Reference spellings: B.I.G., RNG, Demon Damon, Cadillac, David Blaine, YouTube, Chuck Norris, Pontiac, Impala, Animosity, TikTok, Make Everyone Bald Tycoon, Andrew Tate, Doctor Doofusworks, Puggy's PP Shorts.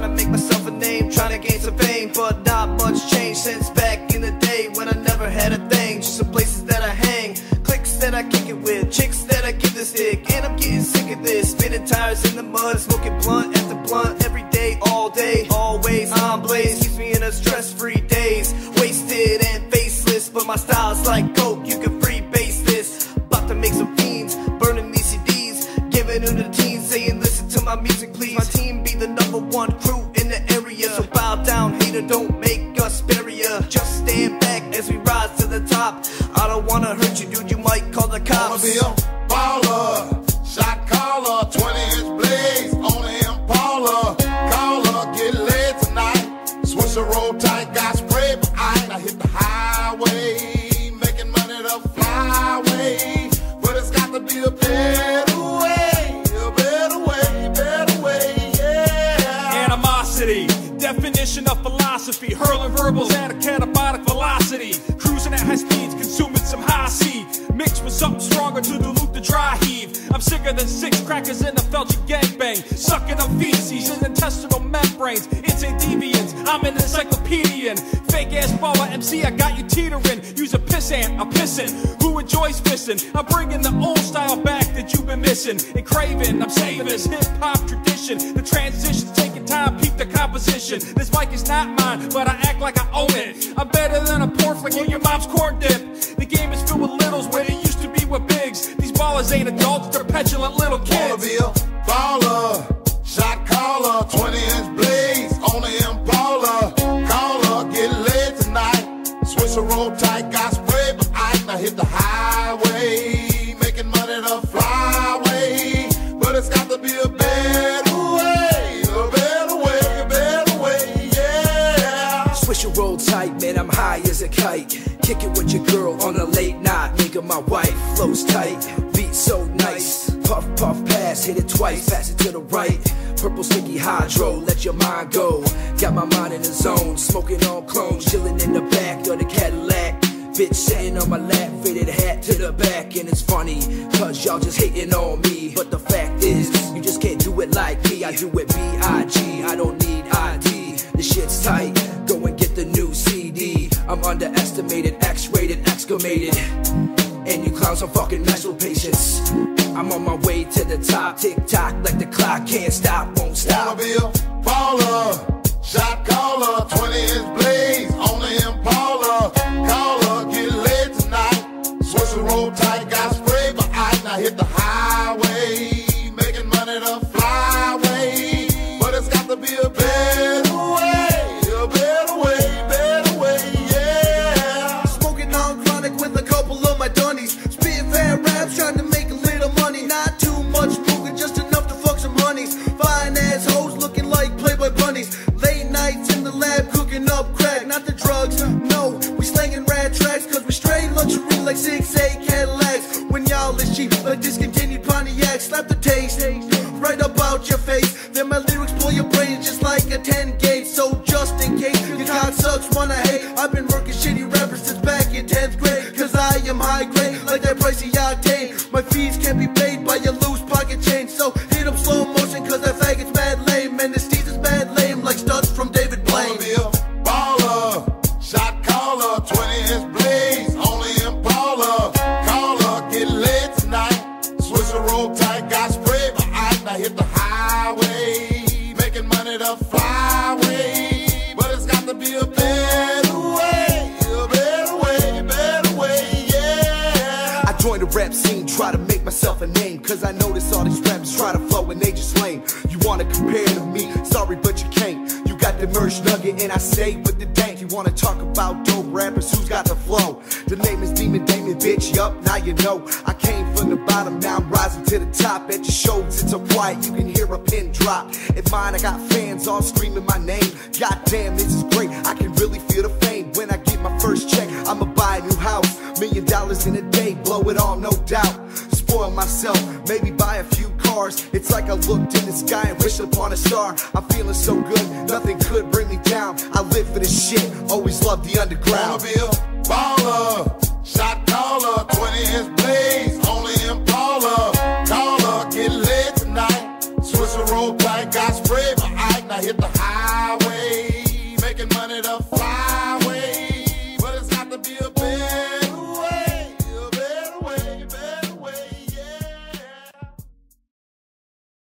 trying to make myself a name, trying to gain some fame, but not much change since back in the day when I never had a thing. Just some places that I hang, clicks that I kick it with, chicks that I give this dick, and I'm getting sick of this. Spinning tires in the mud, smoking blunt after blunt, every day, all day, always on blaze. Keeps me in a stress-free days, wasted and faceless, but my style's like coke, you can free base this. About to make some fiends, burning these CDs, giving them to the teens, saying listen to my music please. My team be the #1 crew in the area, so bow down hater, don't make us bury ya. Just stand back as we rise to the top. I don't wanna hurt you dude, you might call the cops. I wanna be a baller, shot caller, 20-inch blades on an Impala. Caller, get laid tonight, switch the roll tight, got sprayed but I hit the highway, making money the flyway, but it's got to be a better way, a better way, better way, yeah. Animosity, definition of philosophy, hurling verbals at a catabolic velocity, cruising at high speeds, consuming some high C, mixed with something stronger to dilute the dry heave. I'm sicker than 6 crackers in a felchy gangbang, sucking up feces in intestinal membranes. It's a deviance, I'm an encyclopedian, fake ass baller MC, I got you teetering. Use a pissant, I'm pissing, who enjoys pissing? I'm bringing the old style back that you've been missing and craving. I'm saving this hip hop tradition, the transition's taking time, peep the composition. This mic is not mine, but I act like I own it. I'm better than a pork flick in your mom's corn dip. The game is filled with littles where it used to be with bigs. These ballers ain't adults, they're petulant little kids. Wanna be a baller, shot caller, 20-inch blades on the Impala. Caller, get laid tonight, switch the roll tight, got spray, but I hit the highway, making money the flyway, but it's got to be a better way, a better way. Switch your roll tight, man, I'm high as a kite. Kick it with your girl on a late night, nigga, my wife. Flows tight, beat so nice. Puff, puff, pass, hit it twice, pass it to the right. Purple sticky hydro, let your mind go. Got my mind in the zone, smoking on clones, chilling in the back of the Cadillac. Bitch sitting on my lap, fitted hat to the back. And it's funny, cause y'all just hating on me, but the fact is, you just can't do it like me. I do it B.I.G., I don't need ID. The shit's tight, go and get the new CD. I'm underestimated, X-rated, exclamated. And you clowns are fucking mess with patience. I'm on my way to the top, tick-tock, like the clock, can't stop, won't stop. Wanna be a baller, shot caller, 20-inch blades on the Impala. Caller, get laid tonight, switch the roll tight, got spray, but I hit the highway, making money the flyway, but it's got to be a better way, a better way, better way, yeah. Smoking on chronic with a couple of my dunnies, spitting fat raps, trying to make a little money. Not too much poker, just enough to fuck some honeys. Fine ass hoes looking like Playboy bunnies. Late nights in the lab cooking up crack, not the drugs, no. We slanging rad tracks, cause we straight luxury like 6'8 Cadillacs. When y'all is cheap, like discontinued Pontiac, slap the taste right up out your face. Then my lyrics pull your brain just like a 10 gauge. So just in case your cock sucks, one I hate. I've been working shitty rappers since back in 10th grade, cause I am high grade, like that pricey octane. My fees can't be paid by your loose pocket change, so hit up slow motion, cause that faggot's mad lame. And this teaser's bad lame, like studs from David Blaine. Wanna be a baller, shot caller, 20-inch blades, only Impala. Caller, get lit tonight, switch the roll tight, got spray, but I hit the highway, making money the flyway, but it's got to be a better way, a better way, better way, yeah. I joined the rap scene, try to make myself a name, cause I notice all these rappers try to flow and they just lame. You wanna compare to me, sorry but you can't. You got the merch nugget and I stay with the dank. You wanna talk about dope rappers, who's got the flow? The name is Demon Damon, bitch, yup, now you know. I came from the bottom, now I'm rising to the top. At your shows, it's so quiet, you can hear a pin drop. At mine, I got fans all screaming my name. Goddamn, this is great, I can really feel the fame. When I get my first check, I'ma buy a new house. $1 million in a day, blow it all, no doubt. Spoil myself, maybe buy a few cars. It's like I looked in the sky and wished upon a star. I'm feeling so good, nothing could bring me down. I live for this shit, always love the underground. Wanna be a baller, shot caller, 20-inch blades, only Impala. Caller, get lit tonight, switch the roll tight, got spray, but I hit the high. making money to fuck.